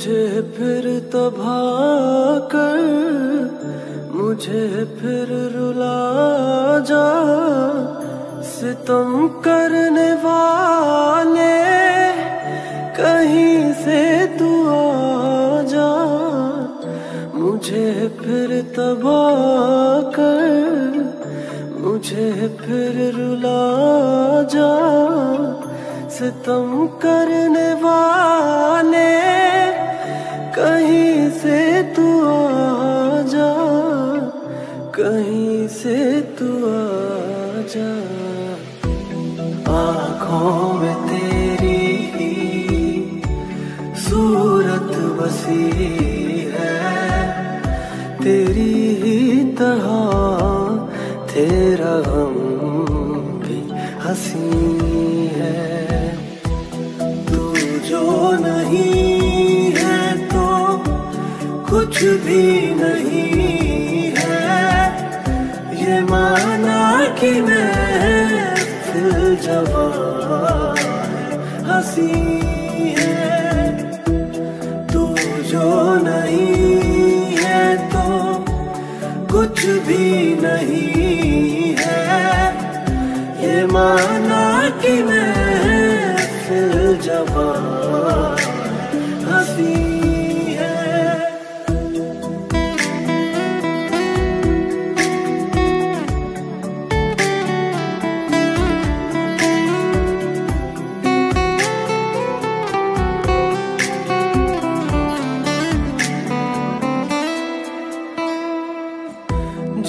मुझे फिर तबाह कर, मुझे फिर रुला जा। सितम करने वाले कहीं से तू आ जा। मुझे फिर तबाह कर, मुझे फिर रुला जा। सितम करने वाले कहीं से तू आ जा, कहीं से तू आ जा। आँखों में तेरी सूरत बसी है, तेरी ही तरह तेरा गम भी हसीं है। तू जो नहीं है तो कुछ भी नहीं है। ये माना कि मैं दिल जवां हसीं है। तू जो नहीं है तो कुछ भी नहीं है। ये माना कि मैं दिल जवां हसीं।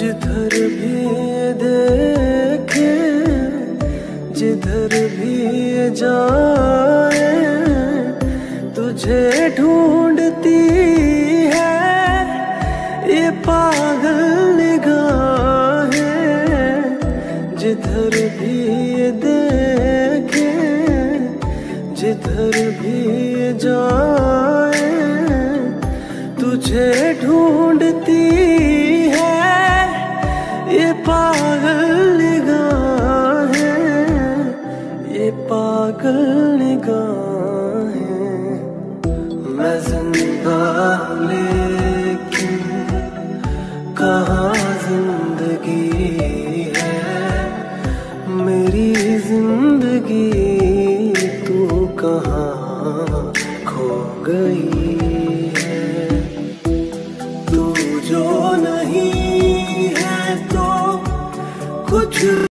जिधर भी देखे, जिधर भी जाए, तुझे ढूंढती है ये पागल निगाहें। जिधर भी देखे, जिधर भी जाए, तुझे ढूंढती है ये पागल निगाहें, ये पागल निगाहें। मैं जिंदा लेकिन कहाँ जिंदगी है मेरी जिंदगी, तू कहाँ खो गई है। तू जो नहीं है तो कुछ